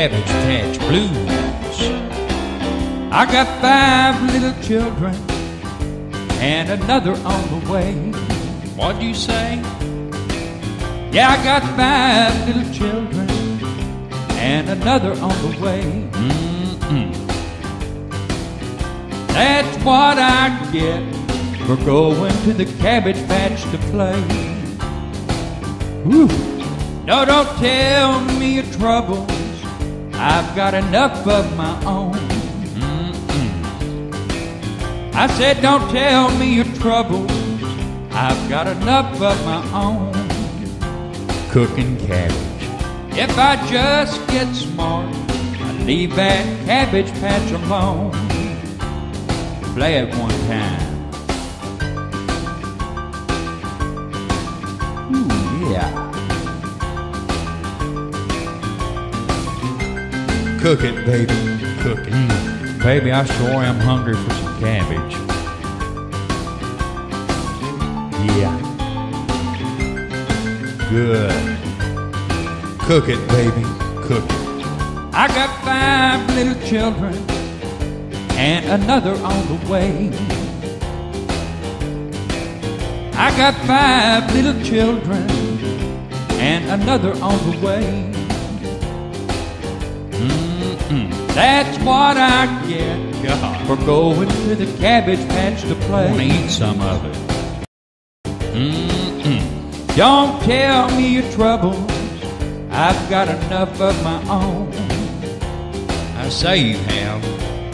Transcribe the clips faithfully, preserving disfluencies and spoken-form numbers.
cabbage patch blues. I got five little children and another on the way. What'd you say? Yeah, I got five little children and another on the way. Mm-mm. That's what I get for going to the cabbage patch to play. Whew. No, don't tell me your troubles, I've got enough of my own. Mm-mm. I said don't tell me your troubles, I've got enough of my own. Cooking cabbage. If I just get smart, I leave that cabbage patch alone. Play it one time. Ooh, yeah. Cook it, baby, cook it. Mm. Baby, I sure am hungry for some cabbage. Yeah. Good. Cook it, baby, cook it. I got five little children and another on the way. I got five little children and another on the way. That's what I get God. for going to the cabbage patch to play. I want to eat some of it. Mm-mm. Don't tell me your troubles, I've got enough of my own. I say you have.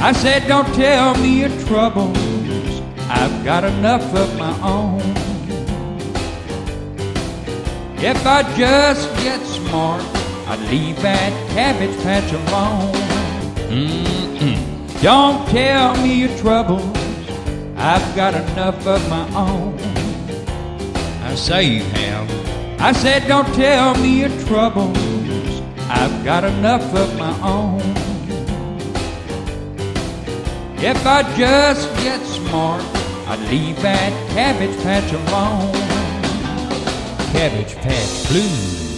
I said don't tell me your troubles, I've got enough of my own. If I just get smart, I'd leave that cabbage patch alone. Mm-mm. Don't tell me your troubles, I've got enough of my own. I say you have. I said don't tell me your troubles, I've got enough of my own. If I just get smart, I'd leave that cabbage patch alone. Cabbage patch blues.